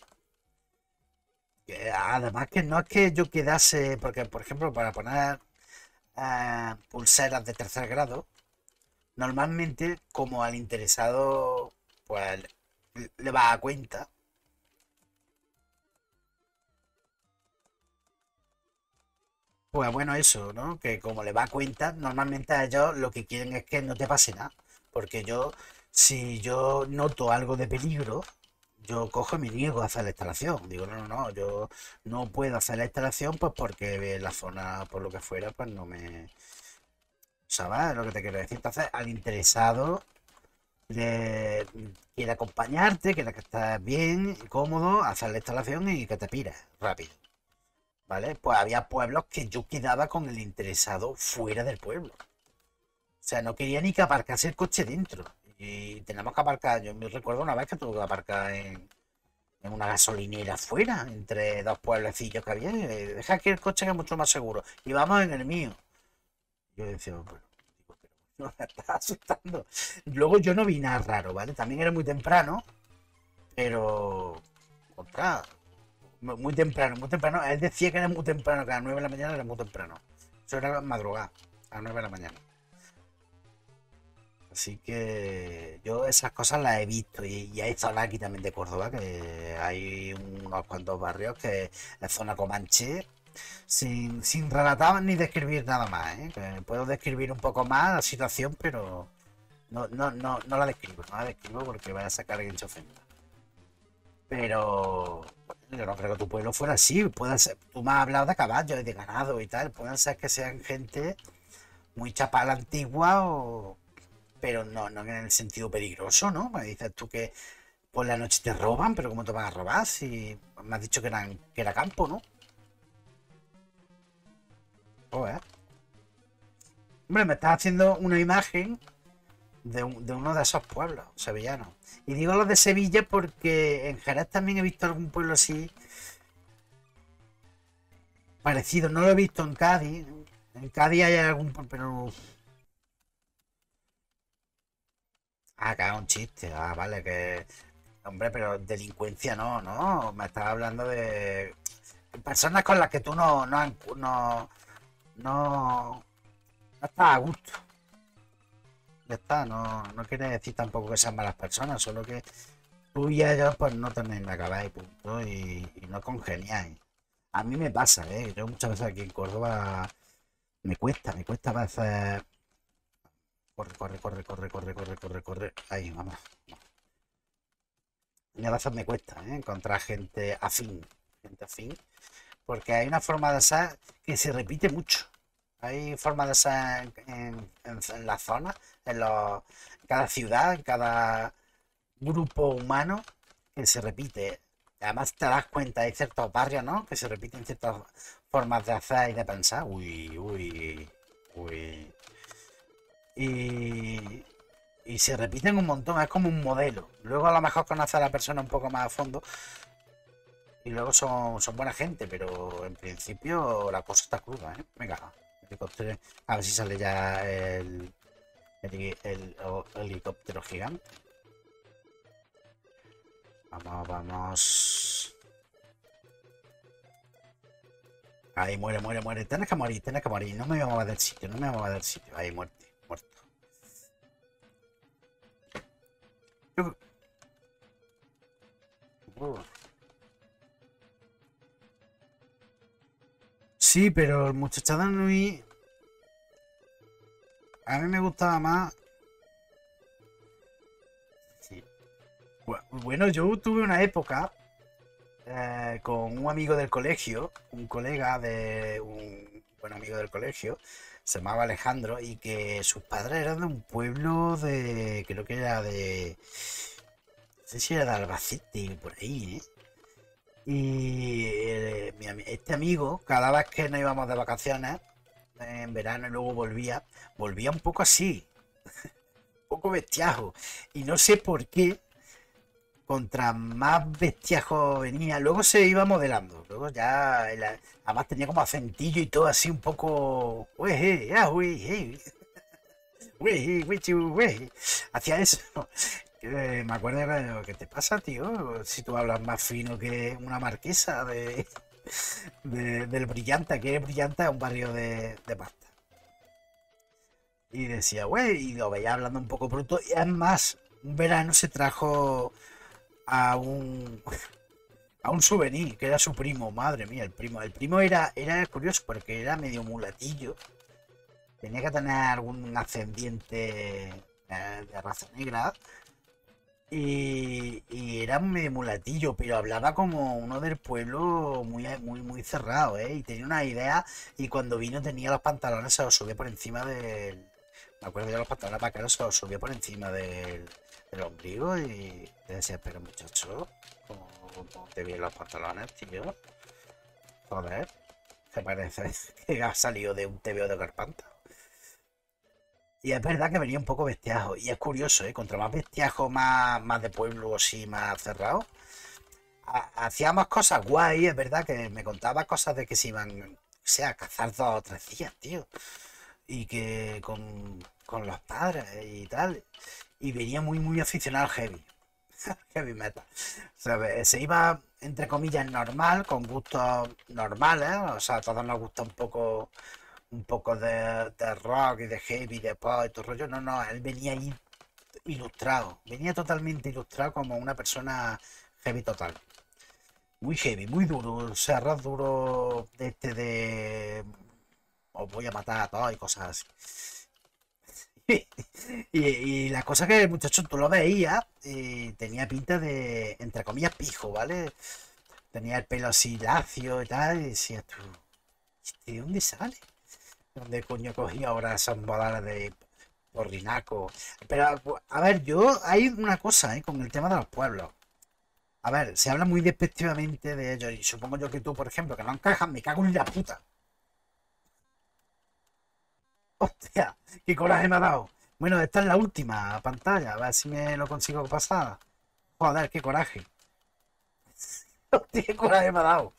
Además que no es que yo quedase, porque por ejemplo para poner eh, pulseras de tercer grado, normalmente como al interesado pues le va a cuenta. Pues bueno, eso, ¿no? Que como le va a cuenta, normalmente a ellos lo que quieren es que no te pase nada. Porque yo, si yo noto algo de peligro, yo cojo y me niego a hacer la instalación. Digo, no, no, no, yo no puedo hacer la instalación pues porque la zona, por lo que fuera, pues no me... ¿Sabes lo que te quiero decir? Entonces, al interesado le... quiere acompañarte, quiere que estés bien, cómodo, hacer la instalación y que te pires rápido. ¿Vale? Pues había pueblos que yo quedaba con el interesado fuera del pueblo. O sea, no quería ni que aparcase el coche dentro. Y tenemos que aparcar, yo me recuerdo una vez que tuve que aparcar en, en una gasolinera fuera, entre dos pueblecillos que había. Deja aquí el coche que es mucho más seguro. Y vamos en el mío. Yo decía, bueno, no me está asustando. Luego yo no vi nada raro, ¿vale? También era muy temprano, pero... Otra... Muy temprano, muy temprano. Él decía que era muy temprano, que a las nueve de la mañana era muy temprano. Eso era madrugada, a las nueve de la mañana. Así que yo esas cosas las he visto. Y, y hay zonas aquí también de Córdoba, que hay unos cuantos barrios que es zona comanche. Sin, sin relatar ni describir nada más, ¿eh? Que puedo describir un poco más la situación, pero no, no, no, no la describo. No la describo porque voy a sacar el enchofenda. Pero... Yo no creo que tu pueblo fuera así. Puede ser, tú me has hablado de caballos y de ganado y tal. Pueden ser que sean gente muy chapala antigua, o... pero no, no en el sentido peligroso, ¿no? Me dices tú que por la noche te roban, pero ¿cómo te van a robar? Si me has dicho que, eran, que era campo, ¿no? Joder. Hombre, me estás haciendo una imagen de, un, de uno de esos pueblos sevillanos. Y digo los de Sevilla porque en Jerez también he visto algún pueblo así parecido. No lo he visto en Cádiz. En Cádiz hay algún pueblo, pero... Ah, que es un chiste. Ah, vale, que... Hombre, pero delincuencia no, no. Me estaba hablando de... personas con las que tú no... No... No... No, no estás a gusto. Ya está, no, no quiere decir tampoco que sean malas personas, solo que tú y ellos pues no tenéis la cabeza y punto, y, y no congeniáis. A mí me pasa, ¿eh? Yo muchas veces aquí en Córdoba me cuesta, me cuesta a veces... Corre, corre, corre, corre, corre, corre, corre, corre, ahí, vamos. Y a veces me cuesta, ¿eh? Encontrar gente afín, gente afín, porque hay una forma de ser que se repite mucho. Hay formas de ser en, en, en las zonas, en, los, en cada ciudad, en cada grupo humano que se repite. Además te das cuenta, hay ciertos barrios, ¿no? Que se repiten ciertas formas de hacer y de pensar. Uy, uy, uy. y, y se repiten un montón, es como un modelo. Luego a lo mejor conoce a la persona un poco más a fondo y luego son, son buena gente, pero en principio la cosa está cruda, ¿eh? Venga, helicóptero, a ver si sale ya el, el, el, el helicóptero gigante. Vamos, vamos. Ahí, muere, muere, muere. Tienes que morir, tienes que morir. No me voy a mover del sitio, no me voy a mover del sitio. Ahí, muerte, muerto. Uh. Sí, pero el muchachado Nui... A mí me gustaba más... Sí. Bueno, yo tuve una época... Eh, con un amigo del colegio, un colega de un buen amigo del colegio, se llamaba Alejandro, y que sus padres eran de un pueblo de, creo que era de, no sé si era de Albacete, por ahí, ¿eh? Y eh, mi, este amigo, cada vez que nos íbamos de vacaciones, en verano y luego volvía, volvía un poco así, un poco bestiajo, y no sé por qué, contra más bestiajo venía, luego se iba modelando, luego ya, la, además tenía como acentillo y todo así un poco, hacía eso, eh, me acuerdo de ¿qué te pasa, tío? Si tú hablas más fino que una marquesa de, de, del Brillanta, que es Brillanta, es un barrio de, de pasta. Y decía, güey, y lo veía hablando un poco bruto, y además, un verano se trajo... A un, a un souvenir que era su primo, madre mía, el primo. El primo era, era curioso porque era medio mulatillo. Tenía que tener algún ascendiente de raza negra. Y, y era medio mulatillo, pero hablaba como uno del pueblo muy, muy, muy cerrado, ¿eh? Y tenía una idea. Y cuando vino tenía los pantalones, se los subía por encima del... Me acuerdo de los pantalones vaqueros, se los subía por encima del... el ombligo y te decía, pero muchacho, ¿cómo te vi los pantalones, tío? Joder, te parece que ha salido de un T V O de Carpanta. Y es verdad que venía un poco bestiajo, y es curioso, ¿eh? Contra más bestiajo, más, más de pueblo, así, más cerrado, hacíamos cosas guay. Es verdad que me contaba cosas de que se iban, o sea, a cazar dos o tres días, tío, y que con, con los padres y tal. Y venía muy, muy aficionado al heavy. Heavy metal. O sea, se iba, entre comillas, normal, con gustos normales, ¿eh? O sea, a todos nos gusta un poco un poco de, de rock y de heavy, de pop y todo rollo. No, no, él venía ahí ilustrado. Venía totalmente ilustrado como una persona heavy total. Muy heavy, muy duro. O sea, rock duro de este de... Os voy a matar a todos y cosas así. Y, y la cosa que el muchacho tú lo veías, eh, tenía pinta de, entre comillas, pijo, ¿vale? Tenía el pelo así lacio y tal, y decías tú, ¿de dónde sale? ¿Dónde coño cogí ahora esas bodadas de porrinaco? Pero, a ver, yo, hay una cosa, ¿eh? Con el tema de los pueblos. A ver, se habla muy despectivamente de ellos, y supongo yo que tú, por ejemplo, que no encajas, me cago en la puta. Hostia, qué coraje me ha dado. Bueno, esta es la última pantalla. A ver si me lo consigo pasar. Joder, qué coraje. Hostia, qué coraje me ha dado.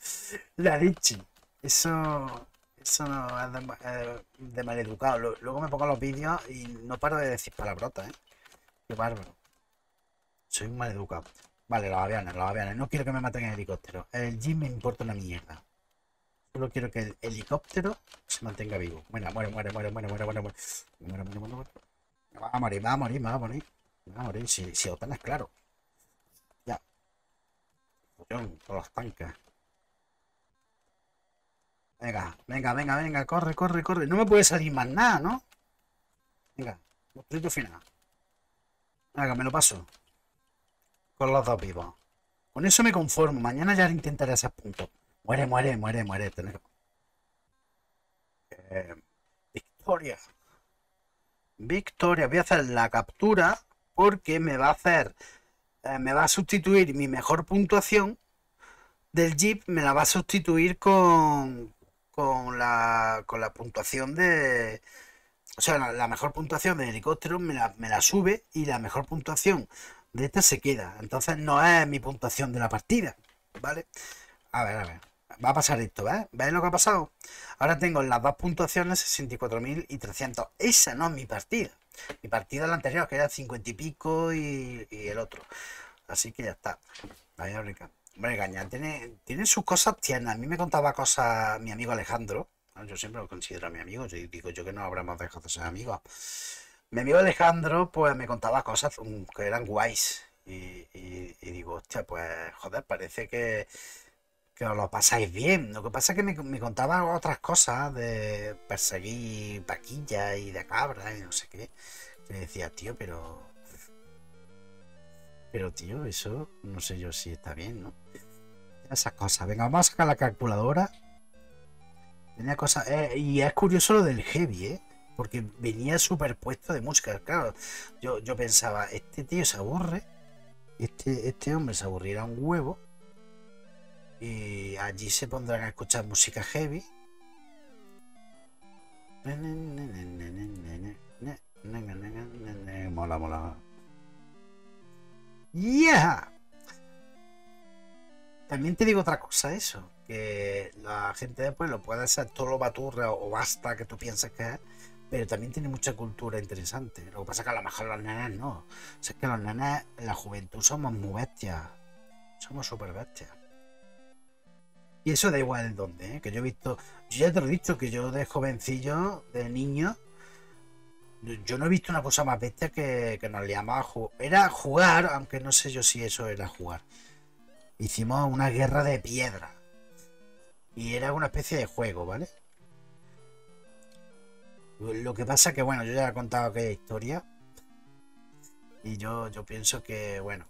La dichi. Eso, eso no es de, eh, de maleducado. Luego me pongo los vídeos y no paro de decir palabrotas, ¿eh? Qué bárbaro. Soy un maleducado. Vale, los aviones, los aviones. No quiero que me maten en el helicóptero. El jeep me importa una mierda. Solo quiero que el helicóptero se mantenga vivo. Bueno, muere, muere, muere, muere, muere, muere, muere, muere, muere, muere, muere. Va a morir, va a morir, va a morir. Va a morir, si, si OTAN es claro. Ya. Con los tanques. Venga, venga, venga, venga, corre, corre, corre. No me puede salir más nada, ¿no? Venga, construido final. Venga, me lo paso. Con los dos vivos. Con eso me conformo. Mañana ya intentaré hacer puntos. Muere, muere, muere, muere. Eh, victoria. Victoria. Voy a hacer la captura porque me va a hacer... Eh, me va a sustituir mi mejor puntuación del jeep. Me la va a sustituir con... Con la, con la puntuación de... O sea, la, la mejor puntuación del helicóptero me la, me la sube y la mejor puntuación de esta se queda. Entonces no es mi puntuación de la partida, ¿vale? A ver, a ver. Va a pasar esto, ¿ves? ¿Veis lo que ha pasado? Ahora tengo las dos puntuaciones, sesenta y cuatro mil y trescientos. Esa no es mi partida. Mi partida es la anterior, que era cincuenta y pico y, y el otro. Así que ya está. Vaya, rica. Hombre, Caña, tiene, tiene sus cosas tiernas. A mí me contaba cosas mi amigo Alejandro. Yo siempre lo considero a mi amigo. Yo digo yo que no habrá más dejado de ser amigos. Mi amigo Alejandro, pues me contaba cosas que eran guays. Y, y, y digo, hostia, pues joder, parece que... que os lo pasáis bien. Lo que pasa es que me, me contaba otras cosas de perseguir vaquillas y de cabras y no sé qué. Me decía, tío, pero... Pero, tío, eso no sé yo si está bien, ¿no? Esas cosas. Venga, vamos a sacar la calculadora. Tenía cosas... Eh, y es curioso lo del heavy, ¿eh? Porque venía superpuesto de música. Claro, yo, yo pensaba, este tío se aburre. Este, este hombre se aburrirá un huevo. Y allí se pondrán a escuchar música heavy. Mola, mola. ¡Yeah! También te digo otra cosa, eso. Que la gente de pueblo puede ser todo lo baturra o basta que tú piensas que es. Pero también tiene mucha cultura interesante. Lo que pasa es que a lo mejor los nenes no. O sea, es que los nenes, en la juventud, somos muy bestias. Somos súper bestias. Y eso da igual en dónde, ¿eh? Que yo he visto, yo ya te lo he dicho, que yo de jovencillo, de niño, yo no he visto una cosa más bestia que, que nos liamos a jugar. Era jugar, aunque no sé yo si eso era jugar. Hicimos una guerra de piedra. Y era una especie de juego, ¿vale? Lo que pasa que, bueno, yo ya he contado aquella historia. Y yo, yo pienso que, bueno,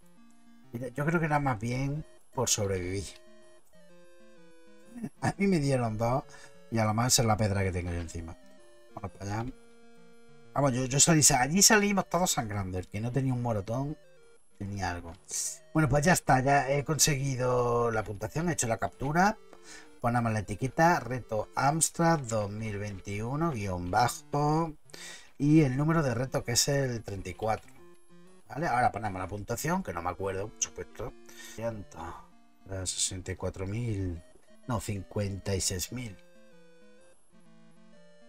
yo creo que era más bien por sobrevivir. A mí me dieron dos y a lo más es la pedra que tengo yo encima. Vamos para allá. Vamos, yo, yo salí, allí salimos todos sangrando. El que no tenía un moretón tenía algo. Bueno, pues ya está, ya he conseguido la puntuación, he hecho la captura. Ponemos la etiqueta Reto Amstrad dos mil veintiuno guión bajo y el número de reto que es el treinta y cuatro. ¿Vale? Ahora ponemos la puntuación, que no me acuerdo, por supuesto. sesenta y cuatro mil. No, cincuenta y seis mil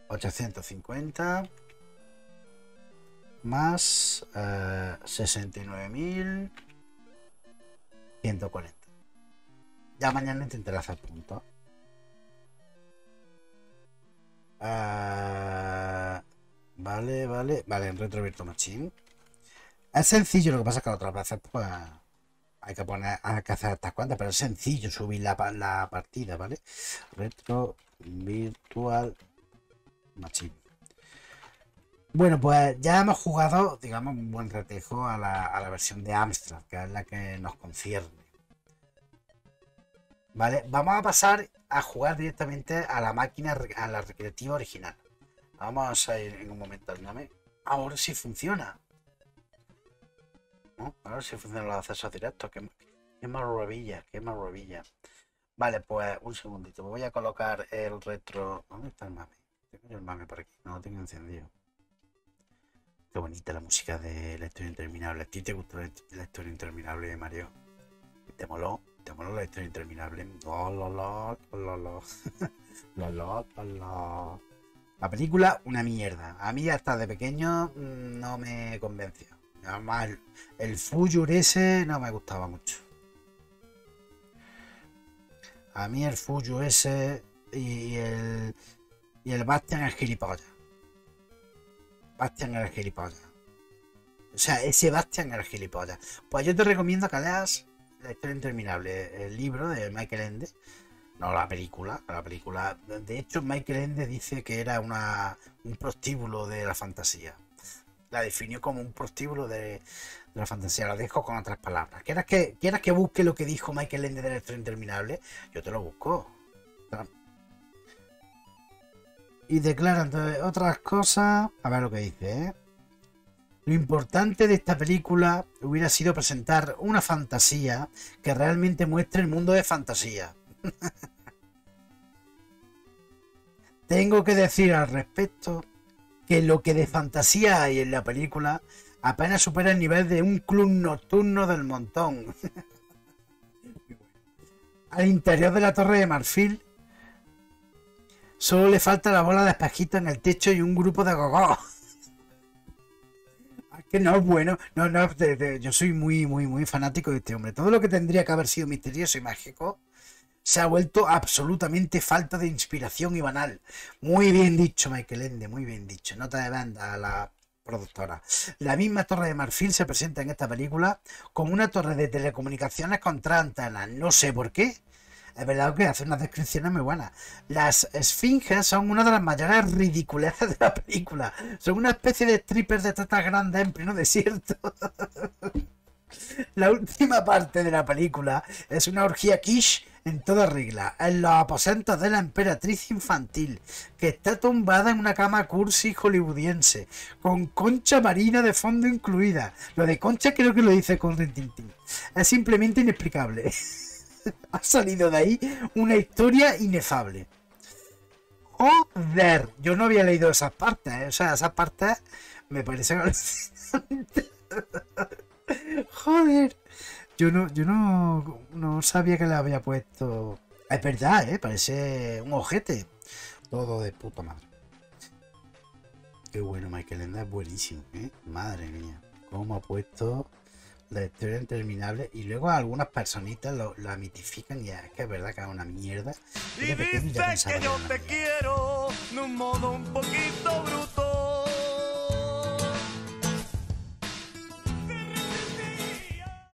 ochocientos cincuenta más eh, sesenta y nueve mil ciento cuarenta. Ya mañana intentaré hacer punto. Uh, vale, vale, vale, en Retro Virtual Machine. Es sencillo, lo que pasa es que otras veces pues... Hay que poner, hay que hacer estas cuantas, pero es sencillo subir la, la partida, ¿vale? Retro Virtual Machine. Bueno, pues ya hemos jugado, digamos, un buen retejo a la, a la versión de Amstrad, que es la que nos concierne. Vale, vamos a pasar a jugar directamente a la máquina, a la recreativa original. Vamos a ir en un momento al MAME. Ahora sí funciona. Ahora sí funcionan los accesos directos. Qué, qué maravilla, qué maravilla. Vale, pues un segundito. Voy a colocar el retro. ¿Dónde está el MAME? Tengo el MAME por aquí. No lo tengo encendido. Qué bonita la música de La Historia Interminable. ¿A ti te gustó La Historia Interminable, Mario? ¿Te moló? ¿Te moló La Historia Interminable? No, lo, lo, lo, lo. Lo, lo, lo. La película, una mierda. A mí hasta de pequeño no me convenció. Nada más el Fuyur ese no me gustaba mucho. A mí el Fuyur ese y el, y el Bastian el gilipollas. Bastian el gilipollas. O sea, ese Bastian el gilipollas. Pues yo te recomiendo que leas La Historia Interminable, el libro de Michael Ende. No, la película. La película. De hecho, Michael Ende dice que era una, un prostíbulo de la fantasía. La definió como un prostíbulo de, de la fantasía. Lo dejo con otras palabras. ¿Quieres que, ¿quieres que busque lo que dijo Michael Ende de La Historia Interminable? Yo te lo busco. Y declara, entre otras cosas... A ver lo que dice, ¿eh? Lo importante de esta película hubiera sido presentar una fantasía que realmente muestre el mundo de fantasía. Tengo que decir al respecto... que lo que de fantasía hay en la película apenas supera el nivel de un club nocturno del montón. Al interior de la torre de marfil solo le falta la bola de espejito en el techo y un grupo de gogó. Que no es bueno, no, no, de, de, yo soy muy, muy, muy fanático de este hombre. Todo lo que tendría que haber sido misterioso y mágico se ha vuelto absolutamente falta de inspiración y banal. Muy bien dicho, Michael Ende, muy bien dicho. Nota de banda a la productora. La misma torre de marfil se presenta en esta película como una torre de telecomunicaciones con tres antenas. No sé por qué. Es verdad que hace unas descripciones muy buenas. Las esfinges son una de las mayores ridiculeces de la película. Son una especie de strippers de tetas grandes en pleno desierto. La última parte de la película es una orgía quiche en toda regla, en los aposentos de la emperatriz infantil, que está tumbada en una cama cursi hollywoodiense, con concha marina de fondo incluida. Lo de concha creo que lo dice con Tintín. Es simplemente inexplicable. Ha salido de ahí una historia inefable. Joder, yo no había leído esas partes, ¿eh? O sea, esas partes me parecen alucinantes. Joder, yo no, yo no, no sabía que la había puesto. Es verdad, ¿eh? Parece un ojete. Todo de puta madre. Qué bueno, Michael Ende es buenísimo, ¿eh? Madre mía, cómo ha puesto La historia interminable, y luego algunas personitas lo, lo mitifican, y es que es verdad que es una mierda. Y dices que yo te quiero de un modo un poquito bruto.